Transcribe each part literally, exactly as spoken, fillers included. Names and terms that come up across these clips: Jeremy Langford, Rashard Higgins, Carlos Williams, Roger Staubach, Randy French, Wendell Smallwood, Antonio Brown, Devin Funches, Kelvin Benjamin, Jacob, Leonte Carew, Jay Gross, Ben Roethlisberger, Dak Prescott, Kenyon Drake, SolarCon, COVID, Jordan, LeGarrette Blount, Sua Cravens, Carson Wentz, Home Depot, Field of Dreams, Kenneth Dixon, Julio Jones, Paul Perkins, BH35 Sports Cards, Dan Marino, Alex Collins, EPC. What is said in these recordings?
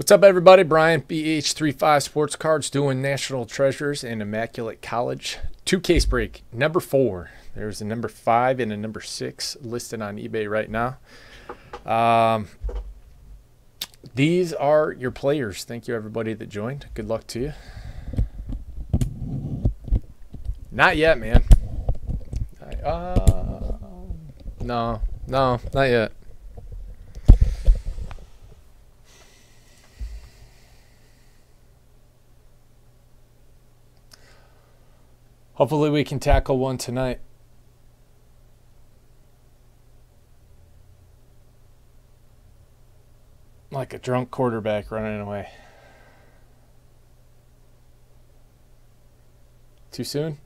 What's up, everybody? Brian, B H thirty-five Sports Cards, doing National Treasures and Immaculate College. Two case break, number four. There's a number five and a number six listed on eBay right now. Um, these are your players. Thank you, everybody that joined. Good luck to you. Not yet, man. I, uh, no, no, not yet. Hopefully we can tackle one tonight. Like a drunk quarterback running away. Too soon?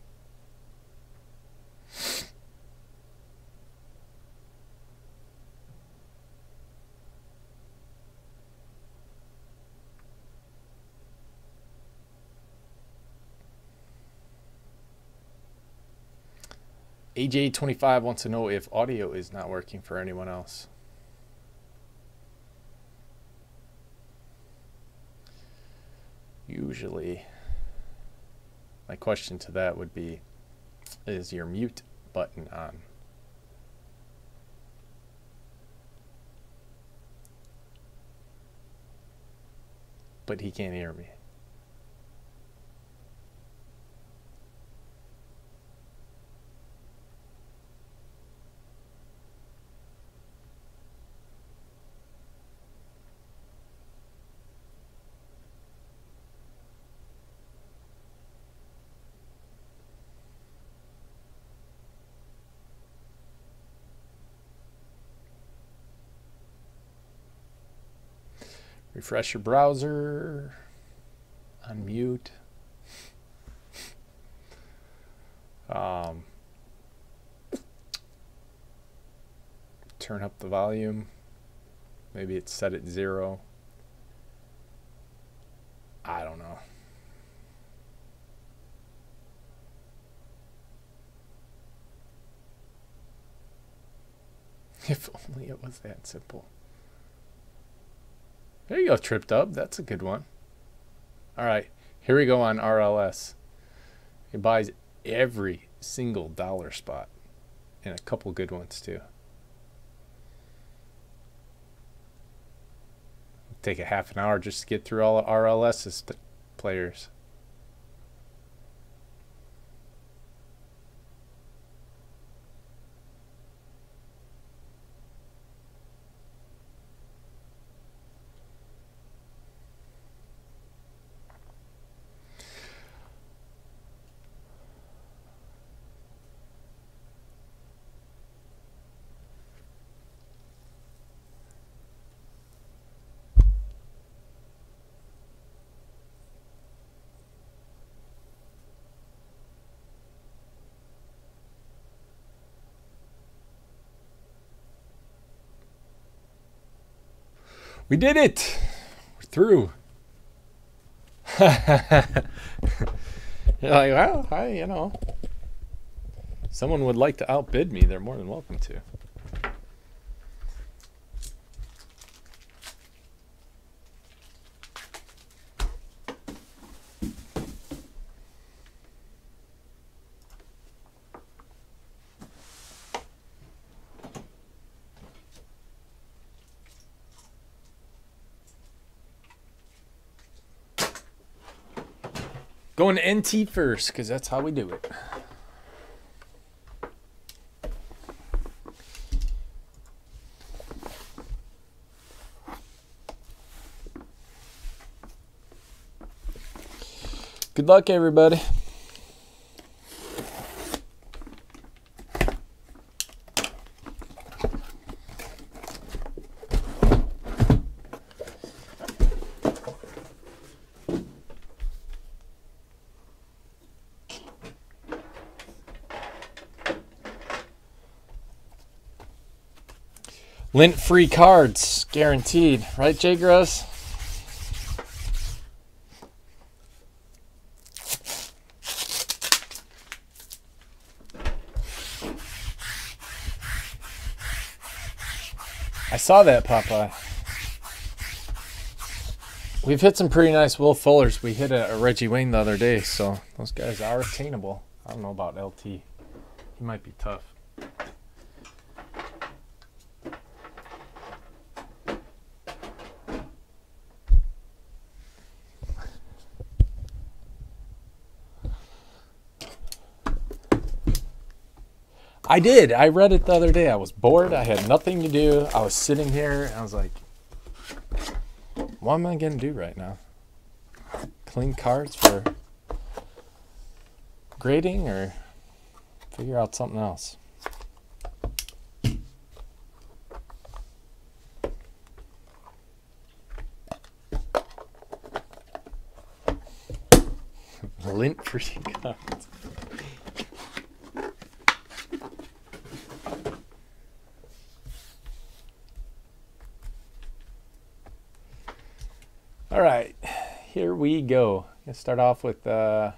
A J twenty-five wants to know if audio is not working for anyone else. Usually, my question to that would be, is your mute button on? But he can't hear me. Refresh your browser, unmute. um, turn up the volume. Maybe it's set at zero. I don't know. If only it was that simple. There you go, Tripped Up. That's a good one. All right, here we go on R L S. It buys every single dollar spot and a couple good ones too. Take a half an hour just to get through all of RLS's players. We did it! We're through. You're like, well, I, you know. Someone would like to outbid me, they're more than welcome to. Going N T first, because that's how we do it. Good luck, everybody. Lint-free cards, guaranteed. Right, Jay Gross? I saw that, Popeye. We've hit some pretty nice Will Fullers. We hit a, a Reggie Wayne the other day, so those guys are attainable. I don't know about L T. He might be tough. I did. I read it the other day. I was bored. I had nothing to do. I was sitting here. I was like, what am I going to do right now? Clean cards for grading or figure out something else? Lint free cards. All right, here we go. Let's start off with uh,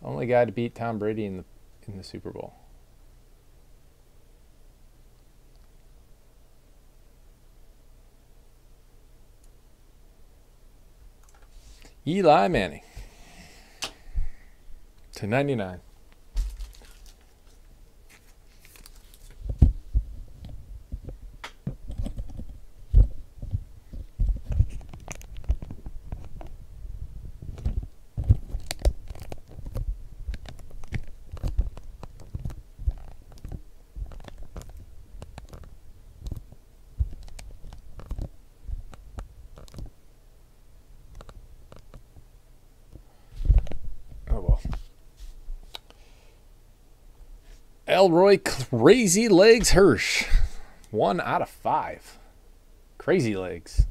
only guy to beat Tom Brady in the in the Super Bowl. Eli Manning to ninety-nine. Elroy Crazy Legs Hirsch, one out of five. Crazy Legs.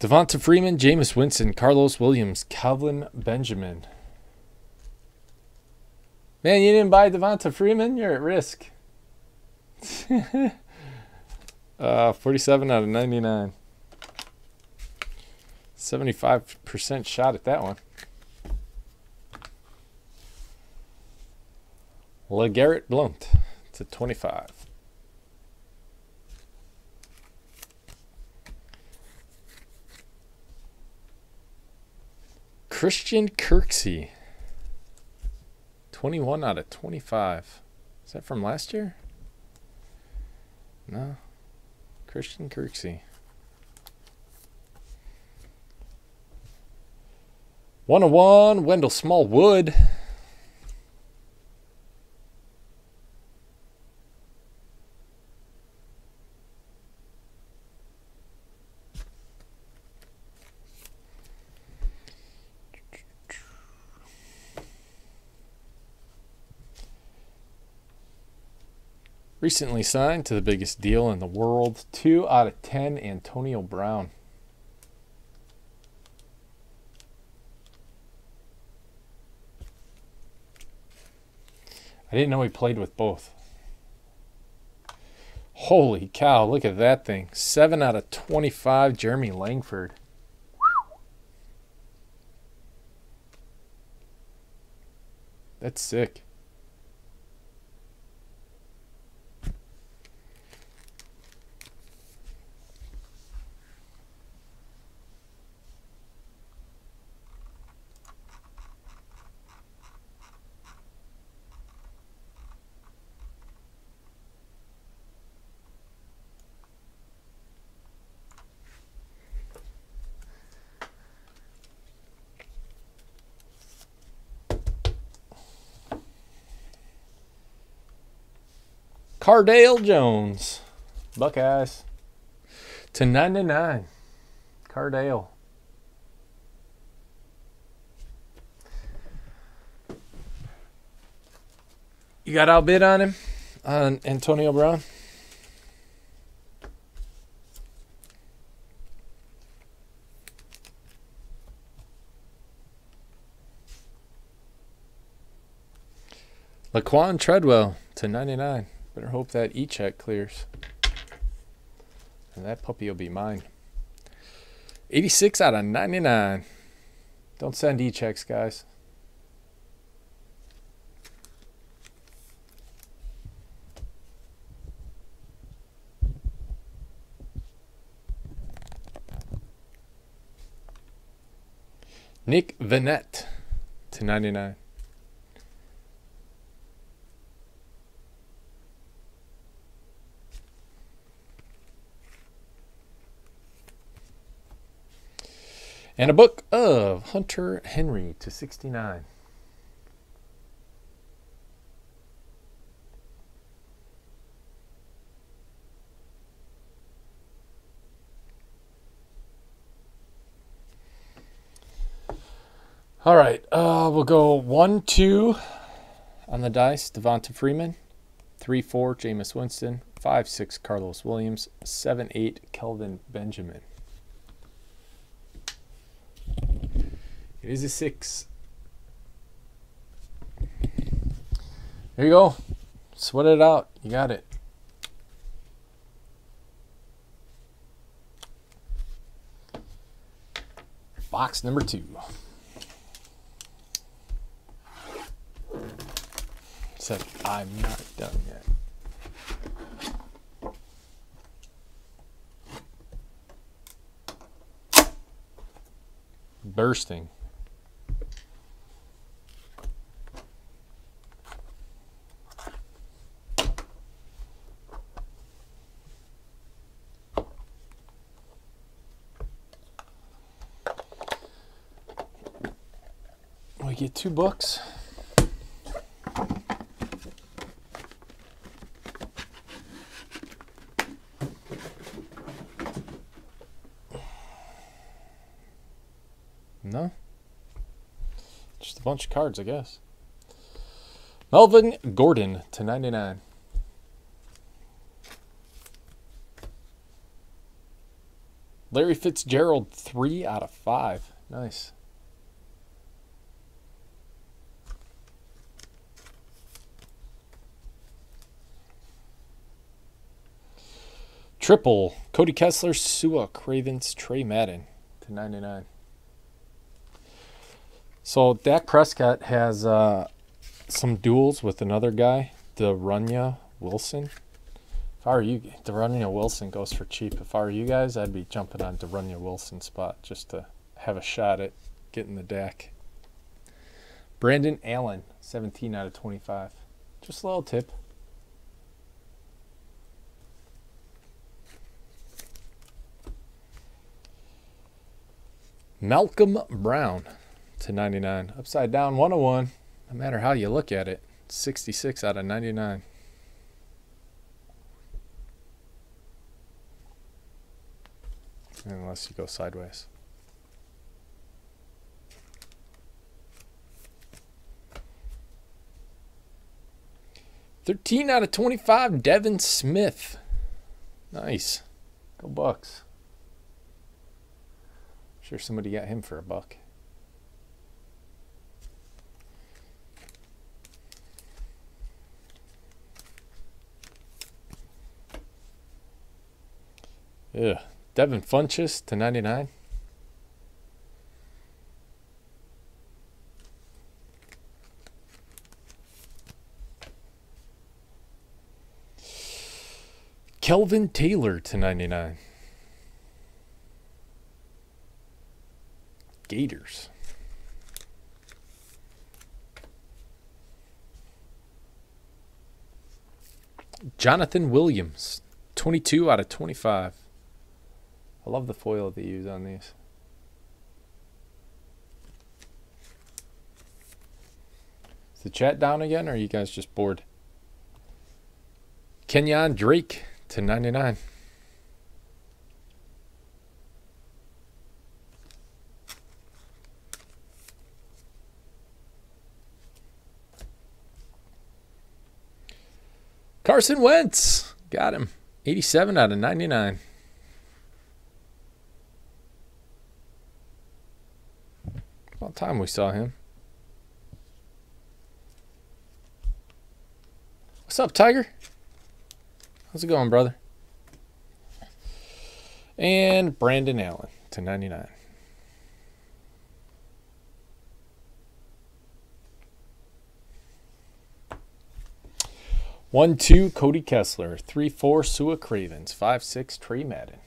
Devonta Freeman, Jameis Winston, Carlos Williams, Kelvin Benjamin. Man, you didn't buy Devonta Freeman? You're at risk. uh, forty-seven out of ninety-nine. seventy-five percent shot at that one. LeGarrette Blount to twenty-five. Christian Kirksey, twenty-one out of twenty-five. Is that from last year? No. Christian Kirksey. one oh one, Wendell Smallwood. Recently signed to the biggest deal in the world. two out of ten, Antonio Brown. I didn't know he played with both. Holy cow, look at that thing. seven out of twenty-five, Jeremy Langford. That's sick. Cardale Jones, Buckeyes, to ninety-nine. Cardale. You got outbid on him, on Antonio Brown? Laquan Treadwell, to ninety-nine. Better hope that E-check clears. And that puppy will be mine. eighty-six out of ninety-nine. Don't send E-checks, guys. Nick Vannett to ninety-nine. And a book of Hunter Henry to sixty-nine. All right, uh, we'll go one, two on the dice. Devonta Freeman, three, four, Jameis Winston, five, six, Carlos Williams, seven, eight, Kelvin Benjamin. It is a six. There you go. Sweat it out. You got it. Box number two. Except I'm not done yet. Bursting. We get two books. No, just a bunch of cards, I guess. Melvin Gordon to ninety-nine. Larry Fitzgerald, three out of five. Nice. Triple, Cody Kessler, Sua Cravens, Trey Madden to ninety-nine. So Dak Prescott has uh, some duels with another guy, DeRunya Wilson. If I were you, DeRunya Wilson goes for cheap. If I were you guys, I'd be jumping on DeRunya Wilson's spot just to have a shot at getting the Dak. Brandon Allen, seventeen out of twenty-five. Just a little tip. Malcolm Brown to ninety-nine. Upside down one oh one. No matter how you look at it. sixty-six out of ninety-nine. Unless you go sideways. thirteen out of twenty-five. Devin Smith. Nice. Go Bucks. Sure somebody got him for a buck. Yeah, Devin Funches to ninety-nine. Kelvin Taylor to ninety-nine. Gators. Jonathan Williams, twenty-two out of twenty-five. I love the foil that you use on these. Is the chat down again, or are you guys just bored? Kenyon Drake to ninety-nine. Carson Wentz. Got him. eighty-seven out of ninety-nine. About time we saw him. What's up, Tiger? How's it going, brother? And Brandon Allen to ninety-nine. One, two, Cody Kessler. Three, four, Sua Cravens. Five, six, Trey Madden.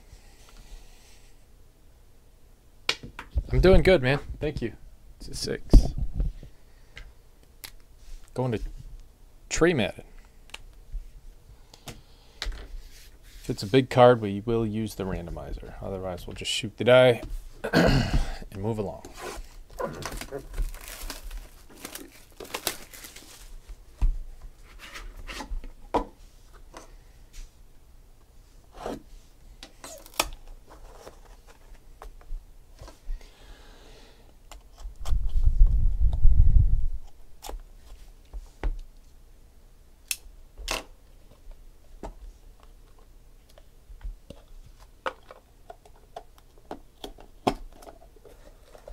I'm doing good, man. Thank you. to six. Going to Trey Madden. If it's a big card, we will use the randomizer. Otherwise, we'll just shoot the die and move along.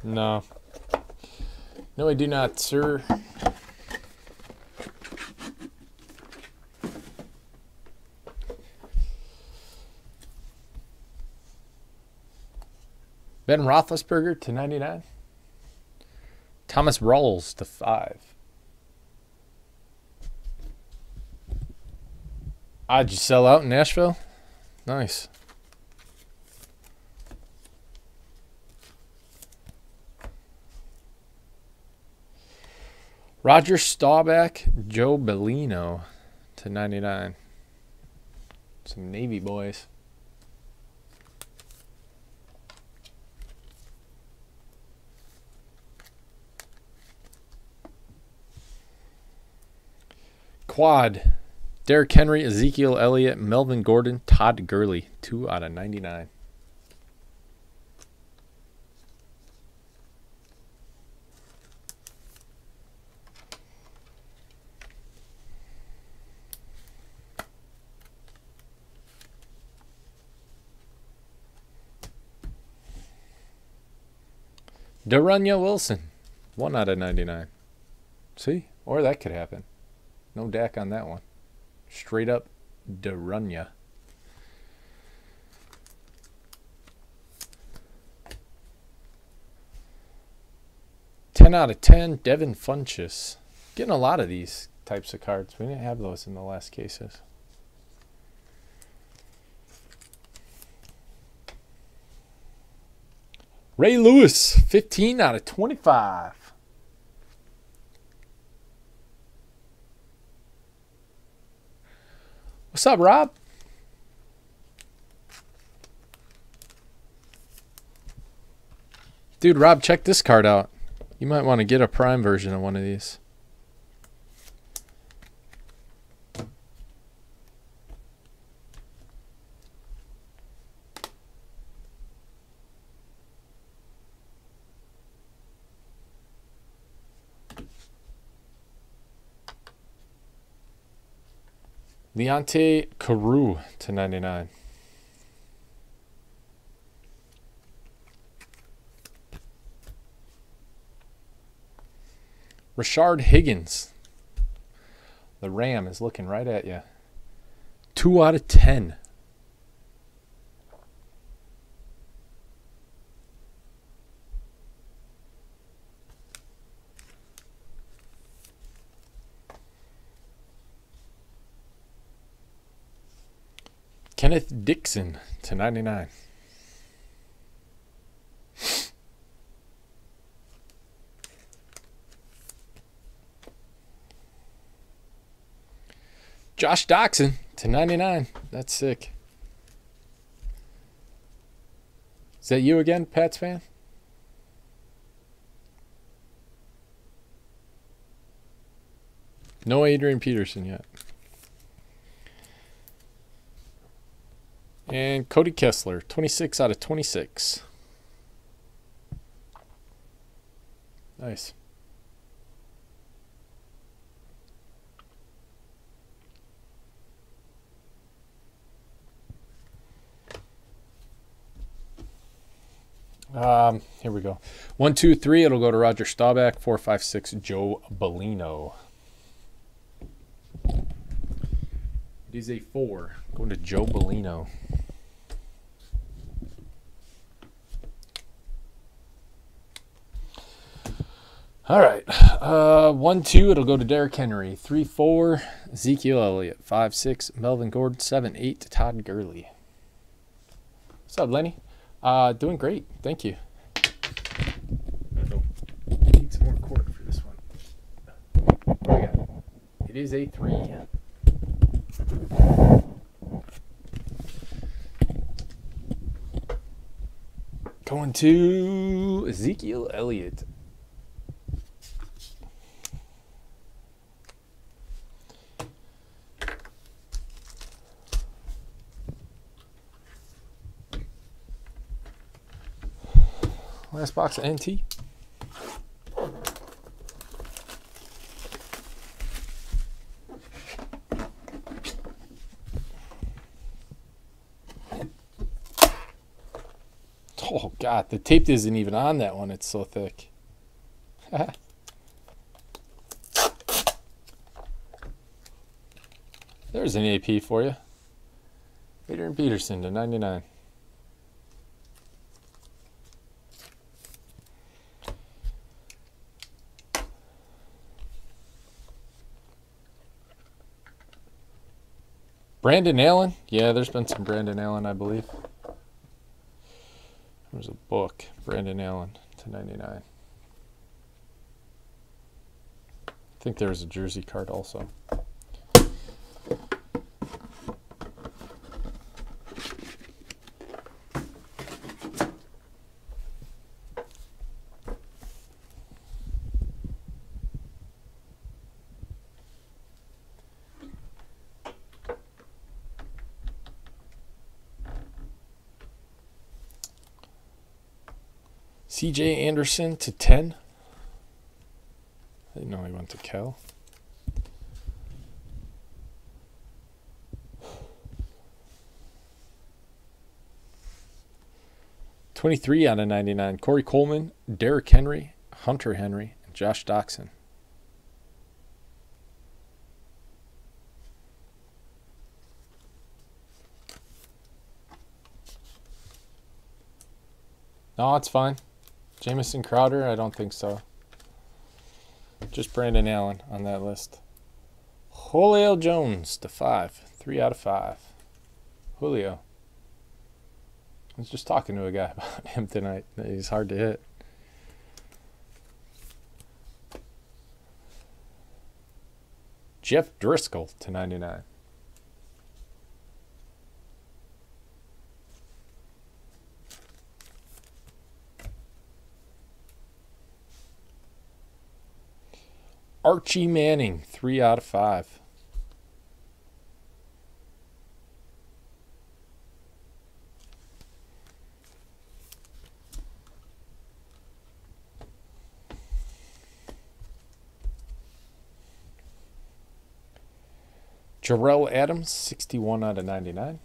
No. No, I do not, sir. Ben Roethlisberger to ninety-nine. Thomas Rawls to five. Ah, did you sell out in Nashville? Nice. Roger Staubach, Joe Bellino to ninety-nine. Some Navy boys. Quad, Derrick Henry, Ezekiel Elliott, Melvin Gordon, Todd Gurley, two out of ninety-nine. DeRunya Wilson, one out of ninety-nine. See? Or that could happen. No Dak on that one. Straight up DeRunya. ten out of ten, Devin Funches. Getting a lot of these types of cards. We didn't have those in the last cases. Ray Lewis, fifteen out of twenty-five. What's up, Rob? Dude, Rob, check this card out. You might want to get a prime version of one of these. Leonte Carew to ninety-nine. Rashard Higgins. The Ram is looking right at you. two out of ten. Kenneth Dixon to ninety-nine. Josh Doctson to ninety-nine. That's sick. Is that you again, Pats fan? No Adrian Peterson yet. And Cody Kessler, twenty-six out of twenty-six. Nice. Um, here we go. One, two, three. It'll go to Roger Staubach. Four, five, six. Joe Bellino. It is a four. Going to Joe Bellino. All right. Uh, one, two, it'll go to Derrick Henry. Three, four, Ezekiel Elliott. Five, six, Melvin Gordon. Seven, eight, to Todd Gurley. What's up, Lenny? Uh, doing great. Thank you. It is a three. Going to Ezekiel Elliott. Last box of N T. Oh, God, the tape isn't even on that one. It's so thick. There's an A P for you. Adrian Peterson to ninety-nine. Brandon Allen. Yeah, there's been some Brandon Allen, I believe. There's a book. Brandon Allen to ninety-nine. I think there was a jersey card also. C J Anderson to ten. I didn't know he went to Cal. twenty-three out of ninety-nine. Corey Coleman, Derrick Henry, Hunter Henry, and Josh Doctson. No, it's fine. Jamison Crowder? I don't think so. Just Brandon Allen on that list. Julio Jones to five. Three out of five. Julio. I was just talking to a guy about him tonight. He's hard to hit. Jeff Driscoll to ninety-nine. Archie Manning, three out of five. Jarrell Adams, sixty-one out of ninety-nine.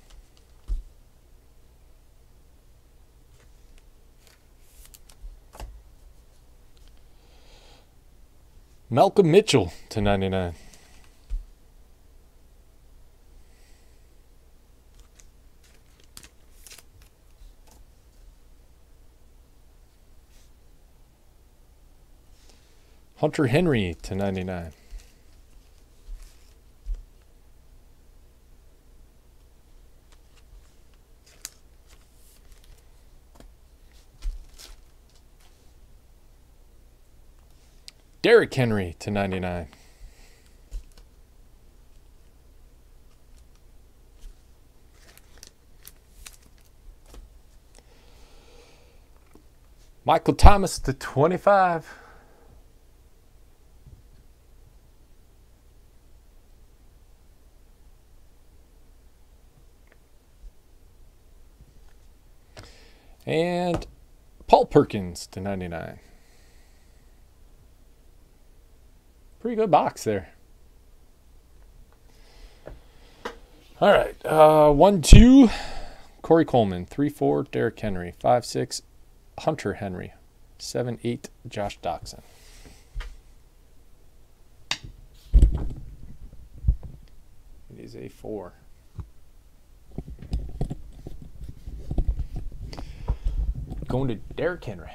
Malcolm Mitchell to ninety-nine. Hunter Henry to ninety-nine. Derrick Henry to ninety-nine. Michael Thomas to twenty-five. And Paul Perkins to ninety-nine. Pretty good box there. All right. Uh, one, two, Corey Coleman. Three, four, Derrick Henry. Five, six, Hunter Henry. Seven, eight, Josh Doctson. It is a four. Going to Derrick Henry.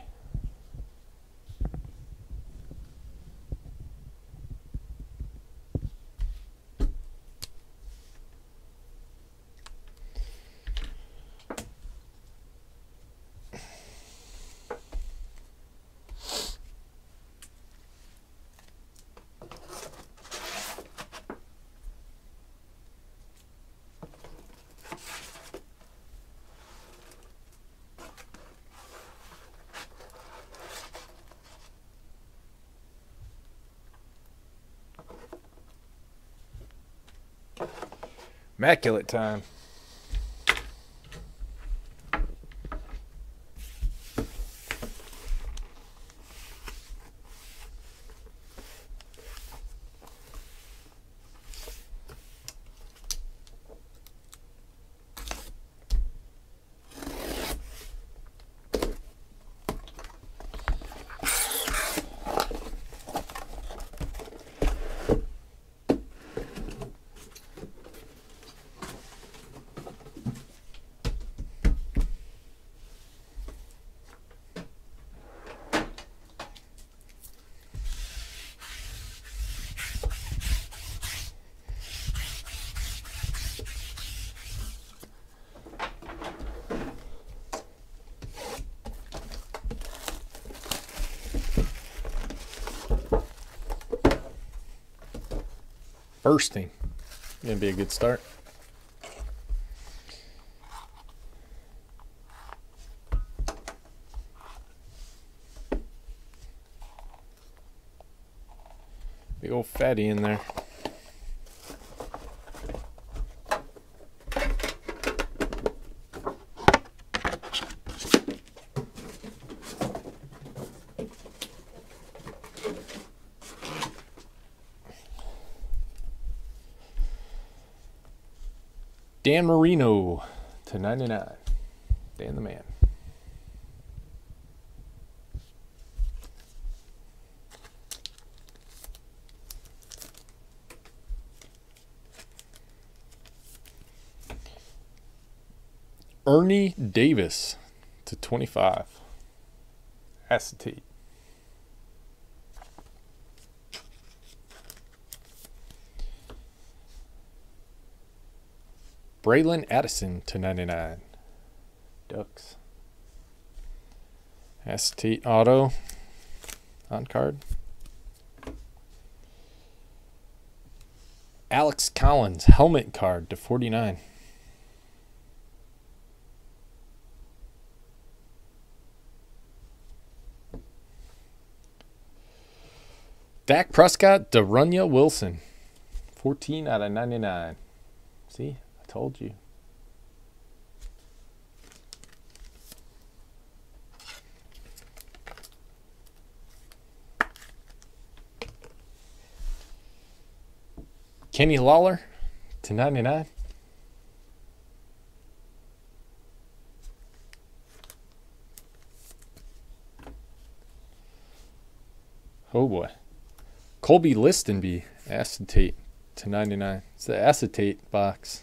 Immaculate time. Bursting. Gonna be a good start. Big old fatty in there. Dan Marino to ninety-nine. Dan the man. Ernie Davis to twenty-five. Acetate. Braylon Addison to ninety-nine. Ducks. Acetate auto on card. Alex Collins helmet card to forty-nine. Dak Prescott, DeRunya Wilson. fourteen out of ninety-nine. See? Told you. Kenny Lawler to ninety-nine. Oh boy. Colby Listenby acetate to ninety-nine. It's the acetate box.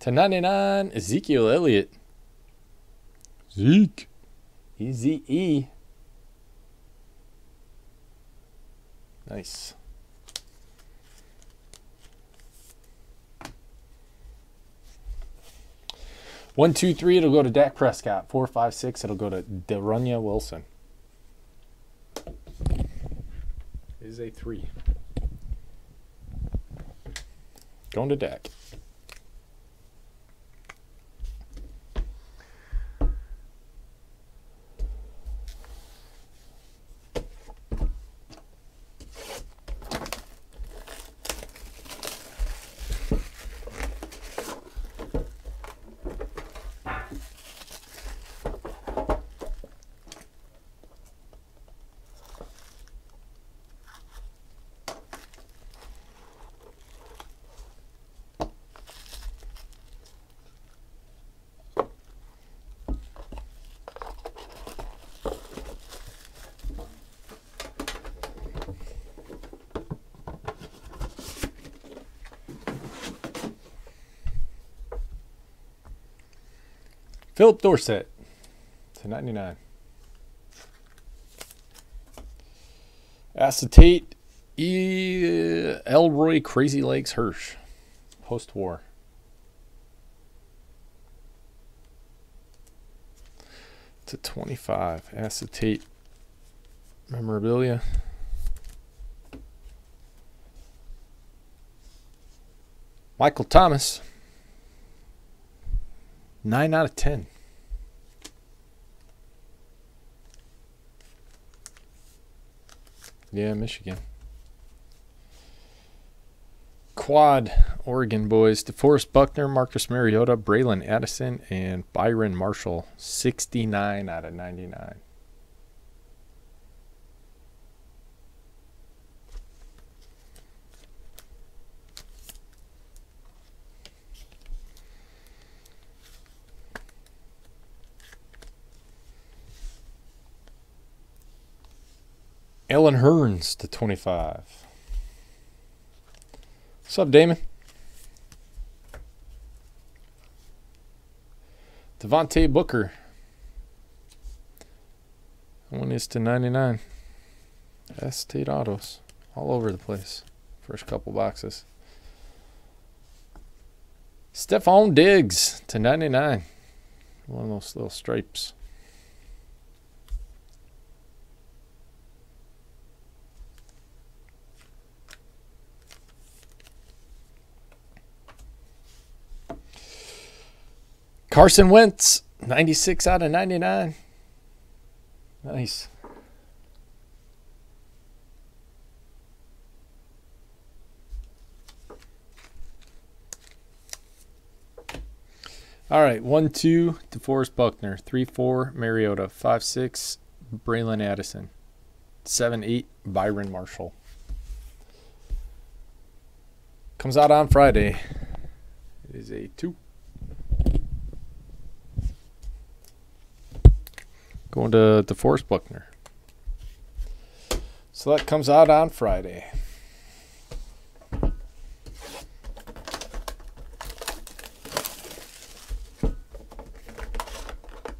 To ninety-nine, Ezekiel Elliott. Zeke. E Z E. Nice. One, two, three, it'll go to Dak Prescott. Four, five, six, it'll go to DeRunya Wilson. It is a three. Going to Dak. Philip Dorsett to ninety-nine. Acetate e Elroy Crazy Legs Hirsch. Post-war. To twenty-five. Acetate memorabilia. Michael Thomas. Nine out of ten. Yeah, Michigan. Quad Oregon boys, DeForest Buckner, Marcus Mariota, Braylon Addison, and Byron Marshall, sixty-nine out of ninety-nine. Ellen Hearns to twenty-five. What's up, Damon? Devontae Booker. One is to ninety-nine. Estate autos all over the place. First couple boxes. Stephon Diggs to ninety-nine. One of those little stripes. Carson Wentz, ninety-six out of ninety-nine. Nice. All right, one two, DeForest Buckner, three four, Mariota, five six, Braylon Addison, seven eight, Byron Marshall. Comes out on Friday. It is a two. Going to DeForest Buckner. So that comes out on Friday.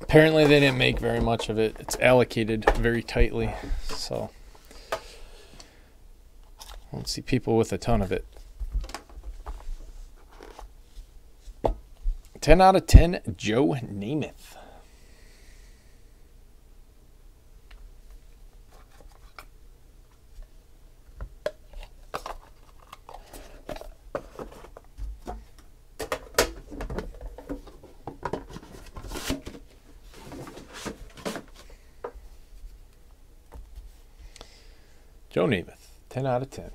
Apparently they didn't make very much of it. It's allocated very tightly. So I don't see people with a ton of it. ten out of ten, Joe Namath. Joe Namath, ten out of ten.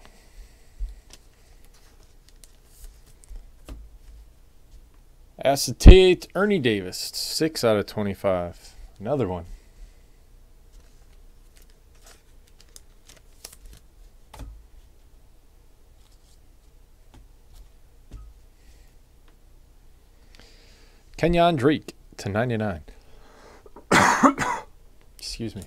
Acetate, Ernie Davis, six out of twenty-five. Another one. Kenyon Drake to ninety-nine. Excuse me.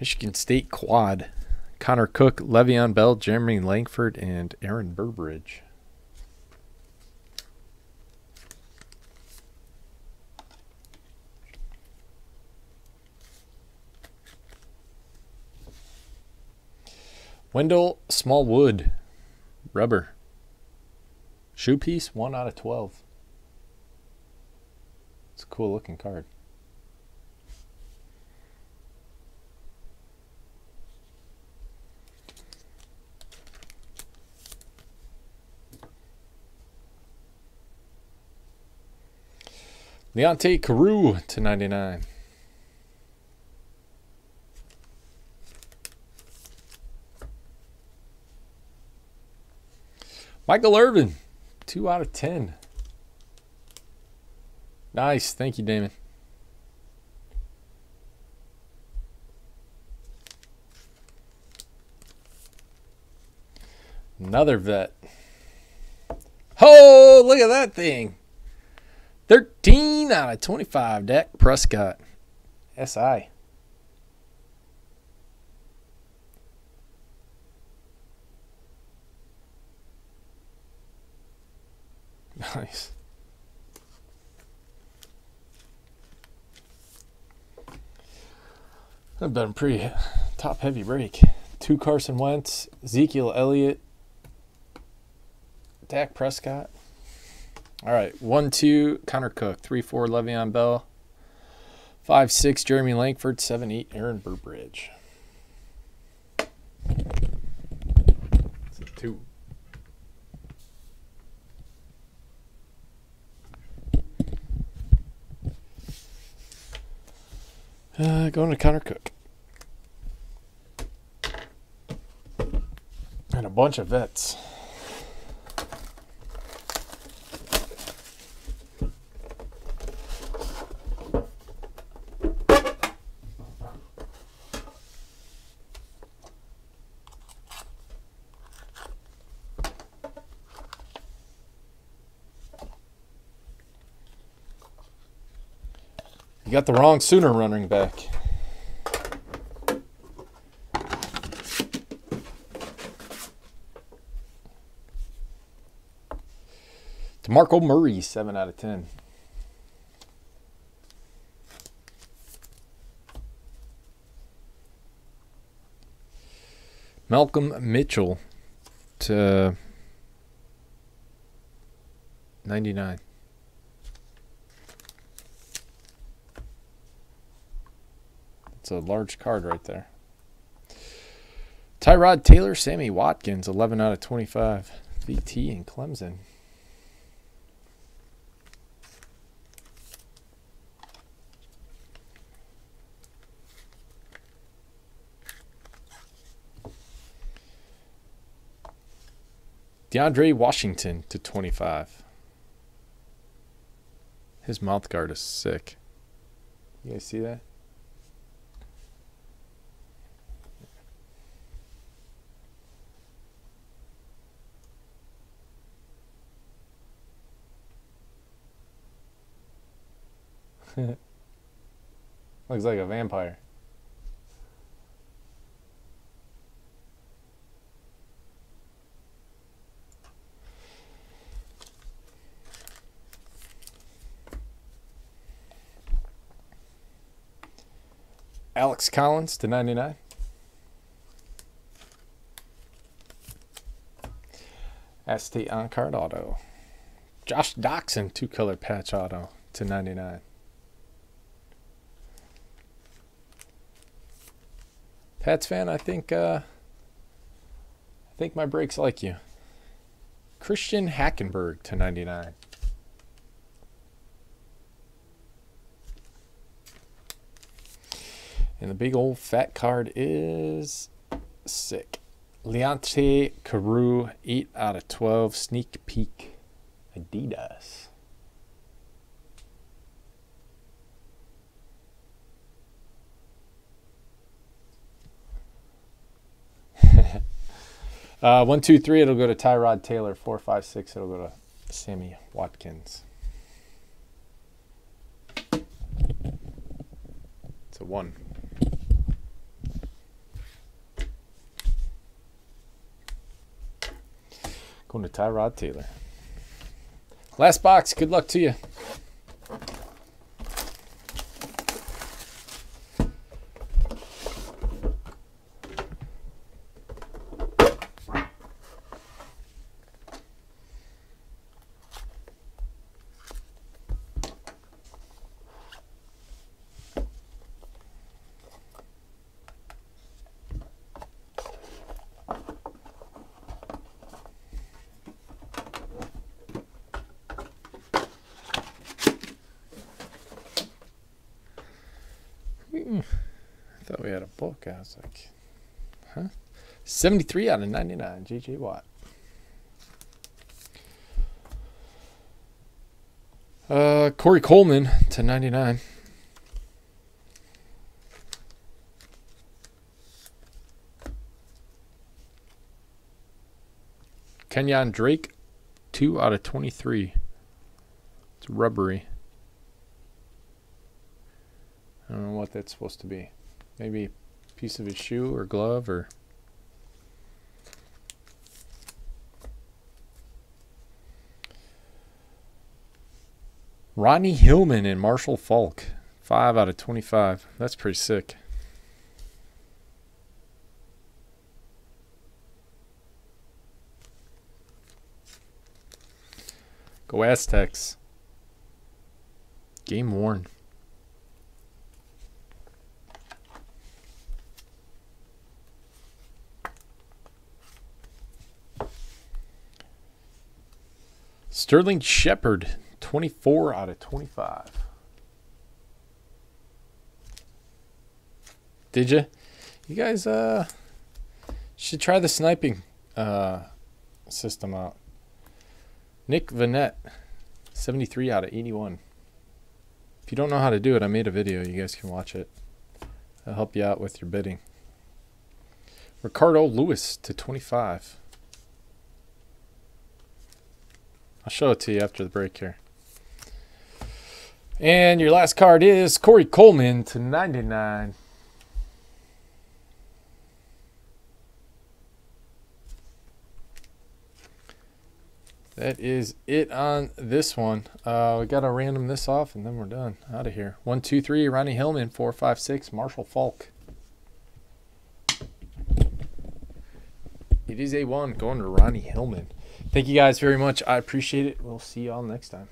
Michigan State Quad, Connor Cook, Le'Veon Bell, Jeremy Langford, and Aaron Burbridge. Wendell Smallwood, rubber. Shoe piece, one out of twelve. It's a cool looking card. Leonte Carew to ninety-nine. Michael Irvin, two out of ten. Nice. Thank you, Damon. Another vet. Oh, look at that thing. thirteen out of twenty-five, Dak Prescott. S I. Nice. That's been a pretty top-heavy break. Two Carson Wentz, Ezekiel Elliott, Dak Prescott. All right, one two, Connor Cook, three four, Le'Veon Bell, five six, Jeremy Langford, seven eight, Aaron Burbridge. It's a two. Uh, going to Connor Cook. And a bunch of vets. You got the wrong Sooner running back. DeMarco Murray, seven out of ten. Malcolm Mitchell to ninety-nine. It's a large card right there. Tyrod Taylor, Sammy Watkins, eleven out of twenty-five. V T and Clemson. DeAndre Washington to twenty-five. His mouth guard is sick. You guys see that? Looks like a vampire. Alex Collins to ninety-nine. S T on card auto. Josh Doctson two color patch auto to ninety-nine. Pats fan, I think uh, I think my breaks like you. Christian Hackenberg to ninety-nine. And the big old fat card is sick. Leonte Carew, eight out of twelve. Sneak peek Adidas. Uh, one, two, three, it'll go to Tyrod Taylor. Four, five, six, it'll go to Sammy Watkins. It's a one. Going to Tyrod Taylor. Last box. Good luck to you. We had a book. I was like, huh? seventy-three out of ninety-nine. J J Watt. Uh, Corey Coleman to ninety-nine. Kenyon Drake, two out of twenty-three. It's rubbery. I don't know what that's supposed to be. Maybe a piece of his shoe or glove or... Rodney Hillman and Marshall Falk. five out of twenty-five. That's pretty sick. Go Aztecs. Game worn. Sterling Shepard, twenty-four out of twenty-five. Did you? You guys uh, should try the sniping uh, system out. Nick Vannett, seventy-three out of eighty-one. If you don't know how to do it, I made a video. You guys can watch it. I'll help you out with your bidding. Ricardo Lewis to twenty-five. I'll show it to you after the break here. And your last card is Corey Coleman to ninety-nine. That is it on this one. Uh, we got to random this off, and then we're done. Out of here. One, two, three. Ronnie Hillman. Four, five, six. Marshall Falk. It is a one going to Ronnie Hillman. Thank you guys very much. I appreciate it. We'll see y'all next time.